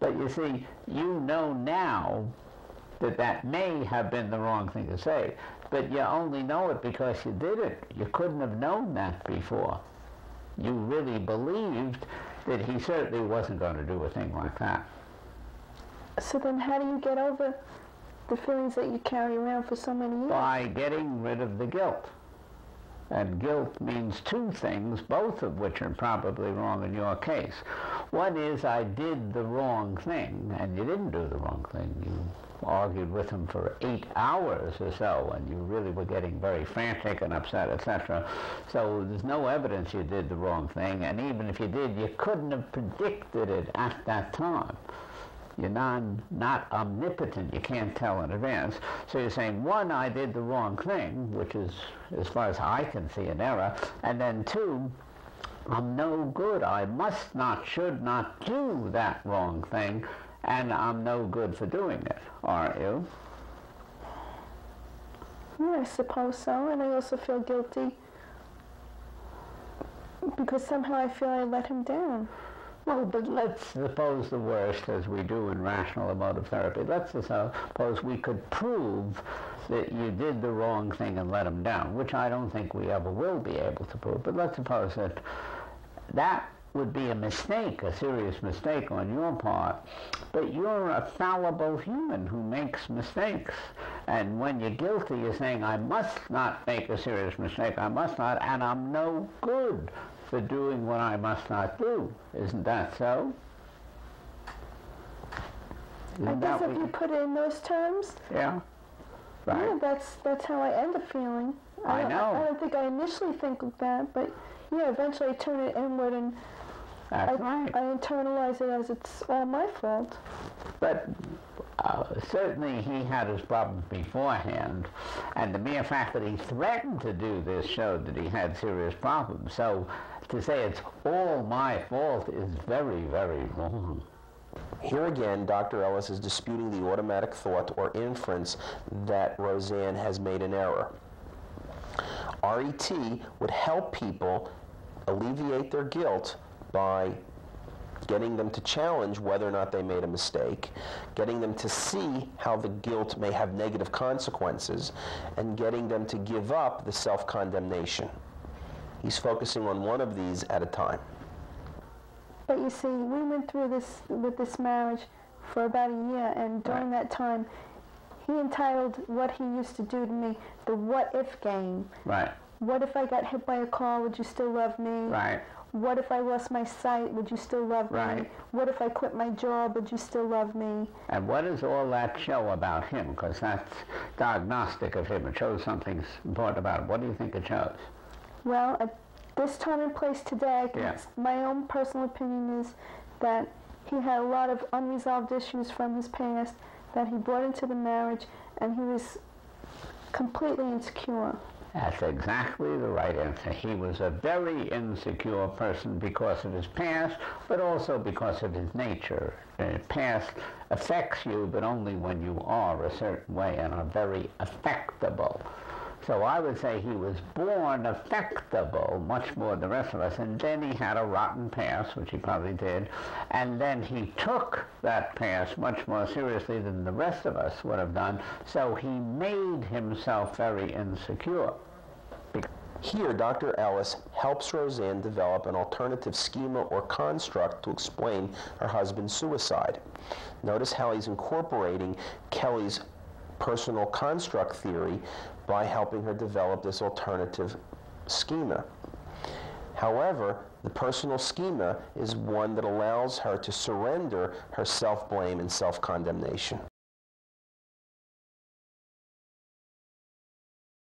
But you see, you know now that that may have been the wrong thing to say, but you only know it because you did it. You couldn't have known that before. You really believed that he certainly wasn't going to do a thing like that. So then how do you get over the feelings that you carry around for so many years? By getting rid of the guilt. And guilt means two things, both of which are probably wrong in your case. One is, I did the wrong thing, and you didn't do the wrong thing. You argued with him for 8 hours or so, and you really were getting very frantic and upset, etc. So there's no evidence you did the wrong thing, and even if you did, you couldn't have predicted it at that time. You're not omnipotent, you can't tell in advance. So you're saying, one, I did the wrong thing, which is, as far as I can see, an error, and then two, I'm no good. I must not, should not do that wrong thing, and I'm no good for doing it, aren't you? Yeah, I suppose so, and I also feel guilty because somehow I feel I let him down. Well, but let's suppose the worst, as we do in rational emotive therapy. Let's suppose we could prove that you did the wrong thing and let him down, which I don't think we ever will be able to prove. But let's suppose that that would be a mistake, a serious mistake on your part. But you're a fallible human who makes mistakes. And when you're guilty, you're saying, I must not make a serious mistake. I must not, and I'm no good for doing what I must not do. Isn't that so? Isn't I guess if you put it in those terms. Yeah. Right. Yeah, that's how I end up feeling. I know. I don't think I initially think of that, but yeah, eventually I turn it inward and I internalize it as it's all my fault. But certainly he had his problems beforehand, and the mere fact that he threatened to do this showed that he had serious problems. So to say it's all my fault is very, very wrong. Here again, Dr. Ellis is disputing the automatic thought or inference that Roseanne has made an error. RET would help people alleviate their guilt by getting them to challenge whether or not they made a mistake, getting them to see how the guilt may have negative consequences, and getting them to give up the self-condemnation. He's focusing on one of these at a time. But you see, we went through this with this marriage for about a year, and during that time, he entitled what he used to do to me the what-if game. Right. What if I got hit by a car? Would you still love me? Right. What if I lost my sight? Would you still love me? What if I quit my job? Would you still love me? And what does all that show about him? Because that's diagnostic of him. It shows something important about him. What do you think it shows? Well, at this time and place today, I can my own personal opinion is that he had a lot of unresolved issues from his past that he brought into the marriage, and he was completely insecure. That's exactly the right answer. He was a very insecure person because of his past, but also because of his nature. The past affects you, but only when you are a certain way and are very affectable. So I would say he was born affectable much more than the rest of us, and then he had a rotten past, which he probably did, and then he took that past much more seriously than the rest of us would have done, so he made himself very insecure. Here, Dr. Ellis helps Roseanne develop an alternative schema or construct to explain her husband's suicide. Notice how he's incorporating Kelly's personal construct theory by helping her develop this alternative schema. However, the personal schema is one that allows her to surrender her self-blame and self-condemnation.